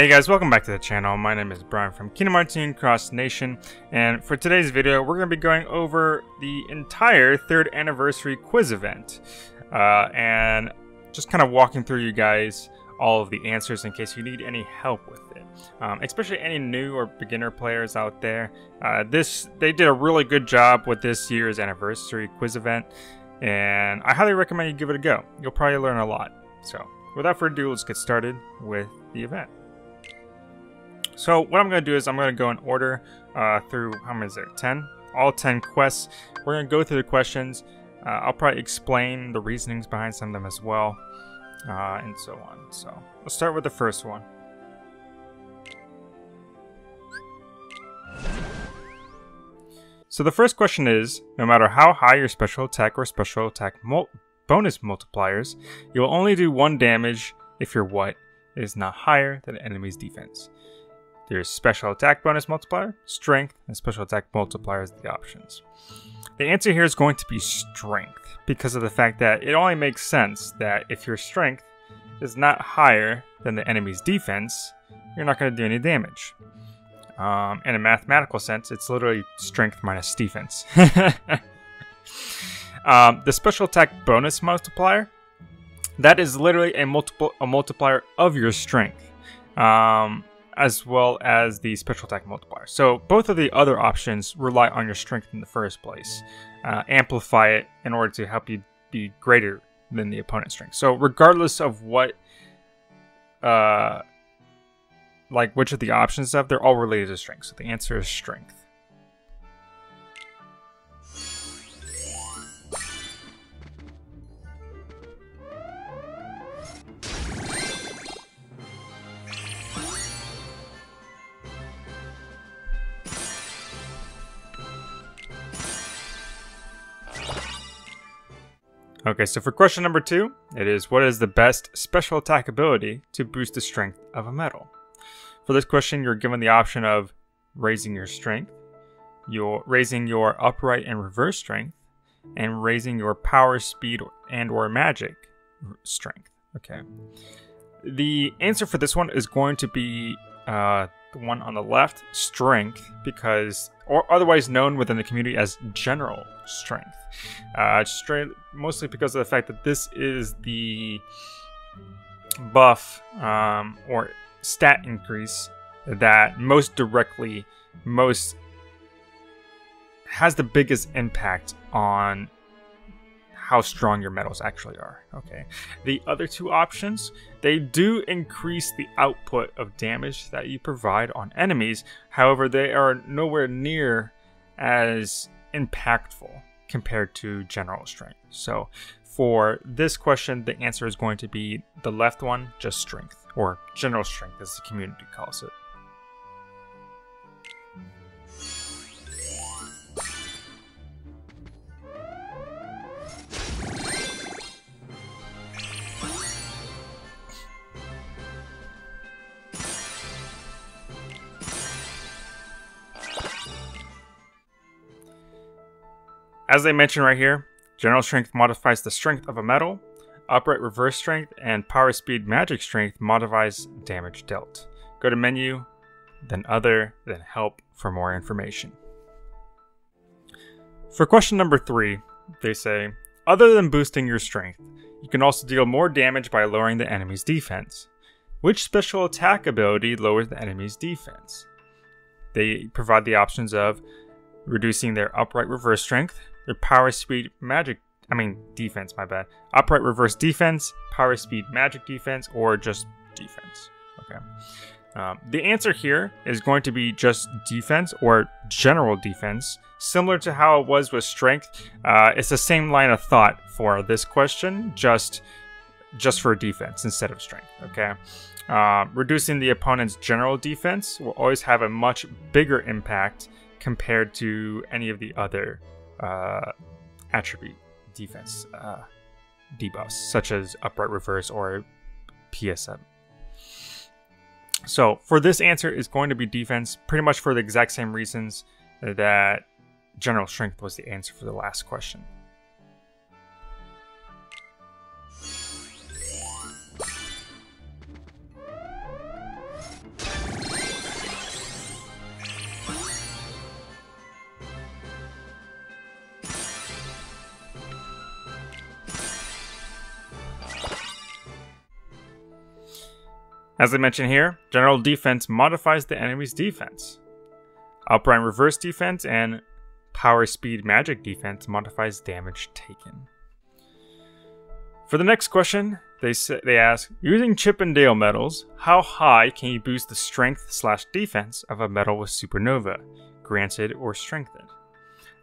Hey guys, welcome back to the channel. My name is Brian from Kingdom Hearts 3 Khux Nation, and for today's video we're going to be going over the entire 3rd anniversary quiz event and just kind of walking through you guys all of the answers in case you need any help with it, especially any new or beginner players out there. They did a really good job with this year's anniversary quiz event, and I highly recommend you give it a go. You'll probably learn a lot. So without further ado, let's get started with the event. So what I'm going to do is I'm going to go in order through, how many is there, 10? All 10 quests. We're going to go through the questions. I'll probably explain the reasonings behind some of them as well, and so on. So let's start with the first one. So the first question is, no matter how high your special attack or special attack bonus multipliers, you will only do 1 damage if your what is not higher than the enemy's defense. There's special attack bonus multiplier, strength, and special attack multiplier is the options. The answer here is going to be strength, because of the fact that it only makes sense that if your strength is not higher than the enemy's defense, you're not going to do any damage. In a mathematical sense, it's literally strength minus defense. The special attack bonus multiplier, that is literally a multiplier of your strength, as well as the special attack multiplier. So both of the other options rely on your strength in the first place. Amplify it in order to help you be greater than the opponent's strength. So regardless of what, which of the options have, they're all related to strength. So the answer is strength. Okay, so for question number 2, it is, what is the best special attack ability to boost the strength of a metal? For this question, you're given the option of raising your strength, raising your upright and reverse strength, and raising your power, speed, and or magic strength. Okay. The answer for this one is going to be the one on the left, strength, because, or otherwise known within the community as general strength, mostly because of the fact that this is the buff or stat increase that has the biggest impact on how strong your metals actually are. Okay, the other 2 options, they do increase the output of damage that you provide on enemies. However, they are nowhere near as impactful compared to general strength. So for this question, the answer is going to be the left one, just strength, or general strength as the community calls it. As I mentioned right here, general strength modifies the strength of a metal, upright reverse strength, and power speed magic strength modifies damage dealt. Go to menu, then other, then help for more information. For question number 3, they say, other than boosting your strength, you can also deal more damage by lowering the enemy's defense. Which special attack ability lowers the enemy's defense? They provide the options of reducing their upright reverse strength, their power speed magic, I mean defense, my bad, upright reverse defense, power speed magic defense, or just defense. Okay, the answer here is going to be just defense or general defense, similar to how it was with strength. It's the same line of thought for this question, just for defense instead of strength. Okay, reducing the opponent's general defense will always have a much bigger impact compared to any of the other attribute defense debuffs, such as upright reverse or PSM. So for this answer is going to be defense, pretty much for the exact same reasons that general strength was the answer for the last question. As I mentioned here, General Defense modifies the enemy's defense. Upright Reverse Defense and Power Speed Magic Defense modifies damage taken. For the next question, they ask, using Chip and Dale medals, how high can you boost the strength/defense of a medal with Supernova, granted or strengthened?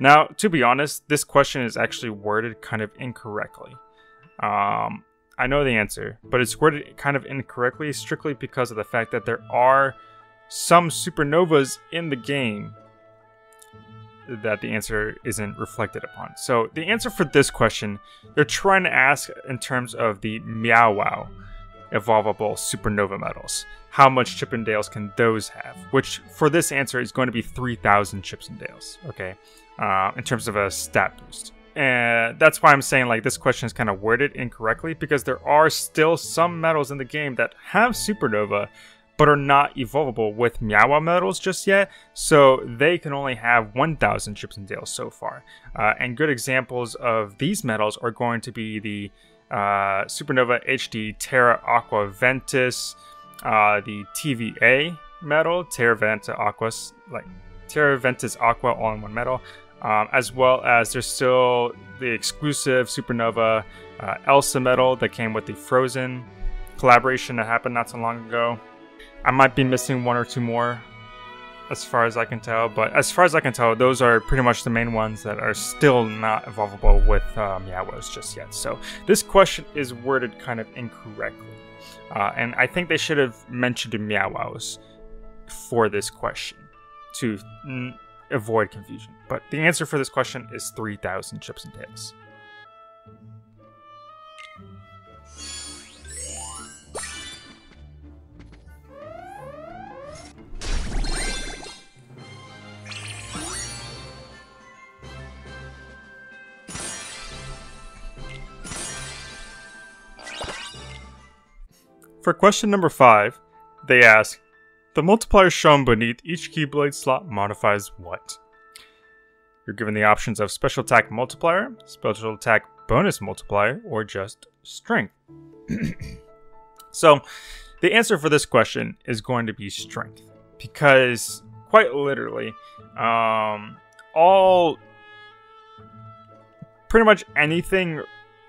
Now, to be honest, this question is actually worded kind of incorrectly. I know the answer, but it's worded kind of incorrectly strictly because of the fact that there are some Supernovas in the game that the answer isn't reflected upon. So the answer for this question, they're trying to ask in terms of the Meow Wow evolvable Supernova medals. How much Chip and Dales can those have? Which for this answer is going to be 3,000 Chips and Dales, okay? In terms of a stat boost. And that's why I'm saying like this question is kind of worded incorrectly, because there are still some medals in the game that have Supernova but are not evolvable with Meow Wow medals just yet, so they can only have 1,000 Chips and Dales so far. And good examples of these medals are going to be the Supernova HD Terra Aqua Ventus, the TVA medal, Terra Ventus Aqua all-in-one medal, as well as there's still the exclusive Supernova Elsa medal that came with the Frozen collaboration that happened not so long ago. I might be missing one or two more as far as I can tell, but as far as I can tell, those are pretty much the main ones that are still not evolvable with Meow Wows just yet. So this question is worded kind of incorrectly, and I think they should have mentioned Meow Wows for this question to avoid confusion. But the answer for this question is 3,000 Chips and Dales. For question number 5, they ask, the multiplier shown beneath each Keyblade slot modifies what? You're given the options of Special Attack Multiplier, Special Attack Bonus Multiplier, or just Strength. So, the answer for this question is going to be Strength, because quite literally, pretty much anything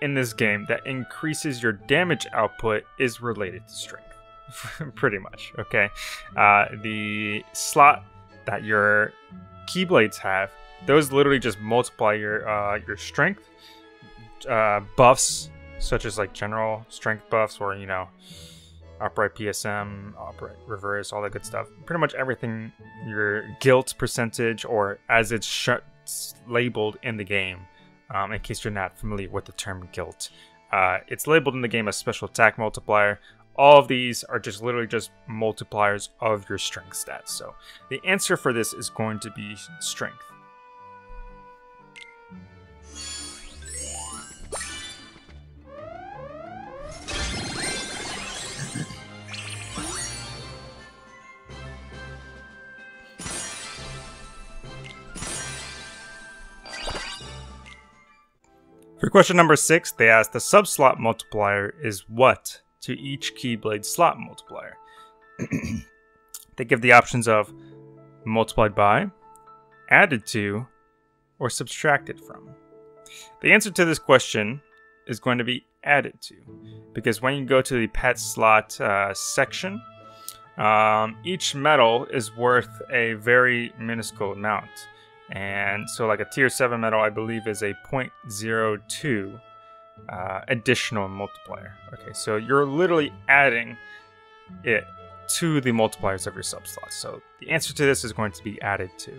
in this game that increases your damage output is related to strength. Pretty much, okay? The slot that your Keyblades have, those literally just multiply your strength buffs, such as like general strength buffs or, you know, upright PSM, upright reverse, all that good stuff. Pretty much everything, your guilt percentage, or as it's labeled in the game. In case you're not familiar with the term guilt, it's labeled in the game as Special Attack Multiplier. All of these are just literally just multipliers of your strength stats. So the answer for this is going to be strength. For question number 6, they ask the sub-slot multiplier is what to each Keyblade slot multiplier? They give the options of multiplied by, added to, or subtracted from. The answer to this question is going to be added to, because when you go to the pet slot section, each medal is worth a very minuscule amount. And so like a tier 7 medal, I believe, is a 0.02 additional multiplier. Okay, so you're literally adding it to the multipliers of your subslots. So the answer to this is going to be added to.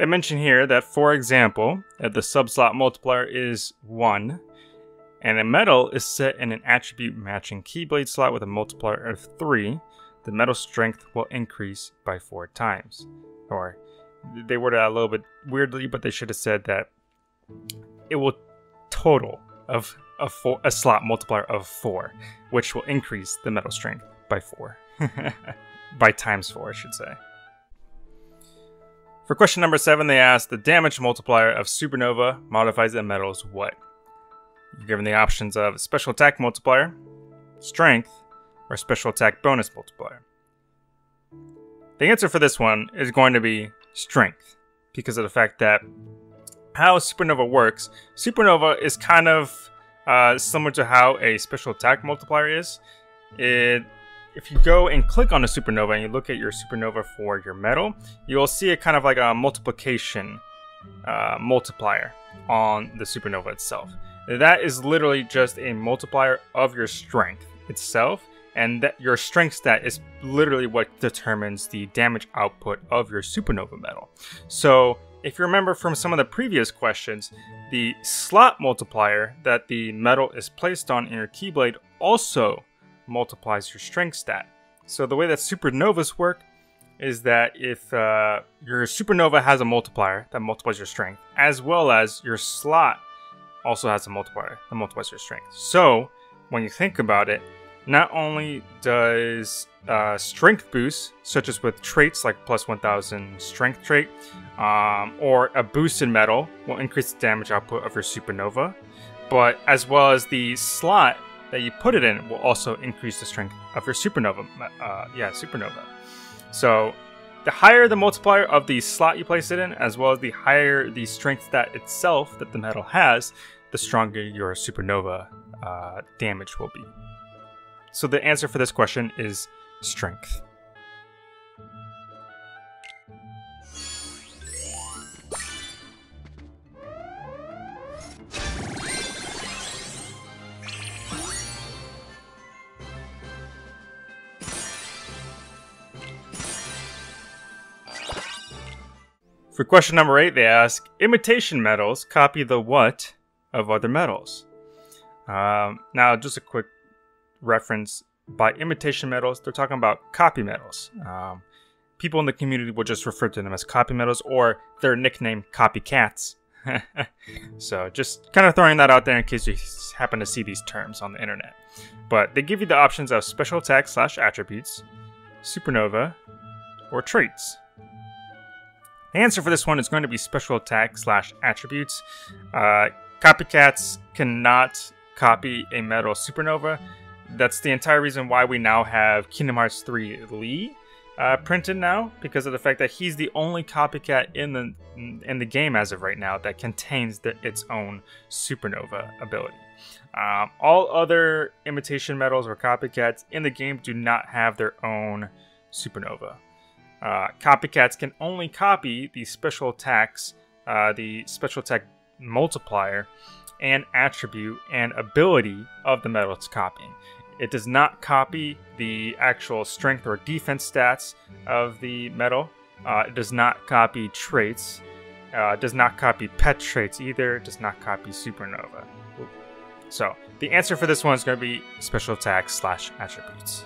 I mentioned here that, for example, that the subslot multiplier is 1, and a medal is set in an attribute matching Keyblade slot with a multiplier of 3, the medal strength will increase by 4 times. Or they worded that a little bit weirdly, but they should have said that it will total of a slot multiplier of 4, which will increase the metal strength by 4. By times 4, I should say. For question number 7, they asked, the damage multiplier of Supernova modifies the metals what? You're given the options of Special Attack Multiplier, Strength, or Special Attack Bonus Multiplier. The answer for this one is going to be Strength, because of the fact that how Supernova works, Supernova is kind of similar to how a Special Attack Multiplier is. If you go and click on a supernova and you look at your supernova for your metal, you'll see a kind of like a multiplication multiplier on the supernova itself. That is literally just a multiplier of your strength itself, and that your strength stat is literally what determines the damage output of your supernova metal. So if you remember from some of the previous questions, the slot multiplier that the metal is placed on in your Keyblade also multiplies your strength stat. So the way that supernovas work is that if your supernova has a multiplier that multiplies your strength, as well as your slot also has a multiplier that multiplies your strength. So when you think about it, not only does strength boost, such as with traits like plus 1000 strength trait, or a boost in metal will increase the damage output of your supernova, but as well as the slot that you put it in will also increase the strength of your supernova. Supernova. So the higher the multiplier of the slot you place it in, as well as the higher the strength stat itself that the metal has, the stronger your supernova damage will be. So the answer for this question is strength. For question number 8, they ask, imitation metals copy the what of other metals? Now, just a quick reference. By imitation metals, they're talking about copy metals. People in the community will just refer to them as copy metals, or their nickname, copycats. So just kind of throwing that out there in case you happen to see these terms on the internet. But they give you the options of special attack / attributes, supernova, or traits. The answer for this one is going to be special attack / attributes. Copycats cannot copy a metal supernova. That's the entire reason why we now have Kingdom Hearts 3 Lee printed now, because of the fact that he's the only copycat in the game as of right now that contains its own supernova ability. All other imitation metals or copycats in the game do not have their own supernova. Copycats can only copy the special attacks, the special attack multiplier, and attribute and ability of the metal it's copying. It does not copy the actual strength or defense stats of the metal. It does not copy traits. It does not copy pet traits either. It does not copy supernova. So the answer for this one is going to be special attacks / attributes.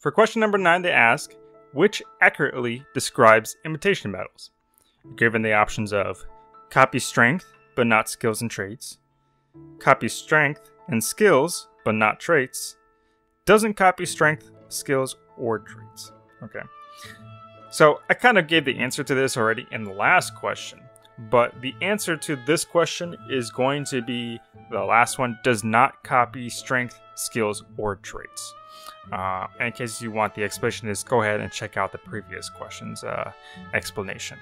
For question number 9, they ask, which accurately describes imitation metals? You're given the options of copy strength, but not skills and traits, copy strength and skills, but not traits, doesn't copy strength, skills, or traits. Okay. So I kind of gave the answer to this already in the last question, but the answer to this question is going to be the last one, does not copy strength, skills, or traits. In case you want the explanation, is go ahead and check out the previous question's explanation.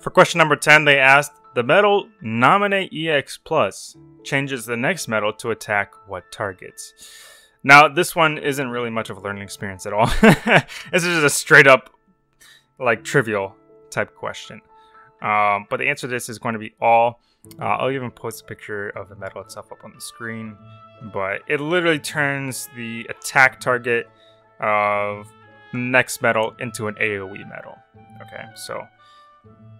For question number 10, they asked, the metal Nominate EX Plus changes the next metal to attack what targets? Now, this one isn't really much of a learning experience at all. This is just a straight up, like, trivial type question. But the answer to this is going to be all. I'll even post a picture of the medal itself up on the screen. But it literally turns the attack target of next medal into an AoE medal. Okay, so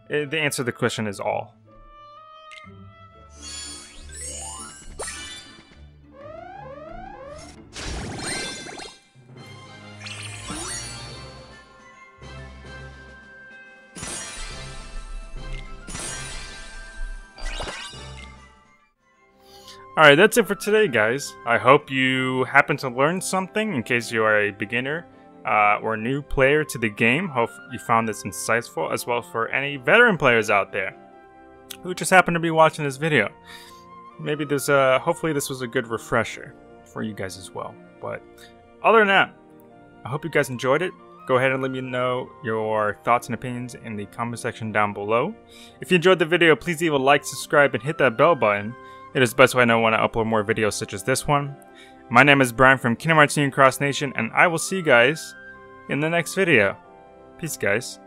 the answer to the question is all. Alright, that's it for today, guys. I hope you happen to learn something in case you are a beginner or a new player to the game. Hope you found this insightful, as well for any veteran players out there who just happen to be watching this video. Maybe this, hopefully this was a good refresher for you guys as well. But other than that, I hope you guys enjoyed it. Go ahead and let me know your thoughts and opinions in the comment section down below. If you enjoyed the video, please leave a like, subscribe, and hit that bell button. It is the best way I know when I upload more videos such as this one. My name is Brian from Kingdom Hearts 3 Lee and Khux Nation, and I will see you guys in the next video. Peace, guys.